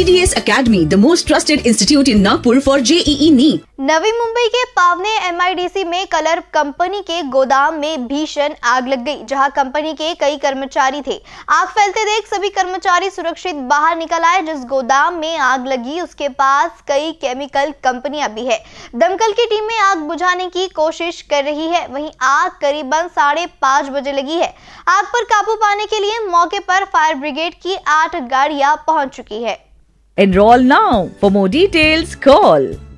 DDS Academy, the most trusted institute in Nagpur for JEE NEET। Navi Mumbai के Pawane MIDC में colour company के गोदाम में भीषण आग लग गई, जहां कंपनी के कई कर्मचारी थे। आग फैलते देख सभी कर्मचारी सुरक्षित बाहर निकल आए। जिस गोदाम में आग लगी उसके पास कई केमिकल कंपनियां भी है। दमकल की टीमें आग बुझाने की कोशिश कर रही है। वहीं आग करीबन 5:30 बजे लगी है। आग पर काबू पाने के लिए मौके पर फायर ब्रिगेड की 8 गाड़ियां पहुंच चुकी है। Enroll now for more details. Call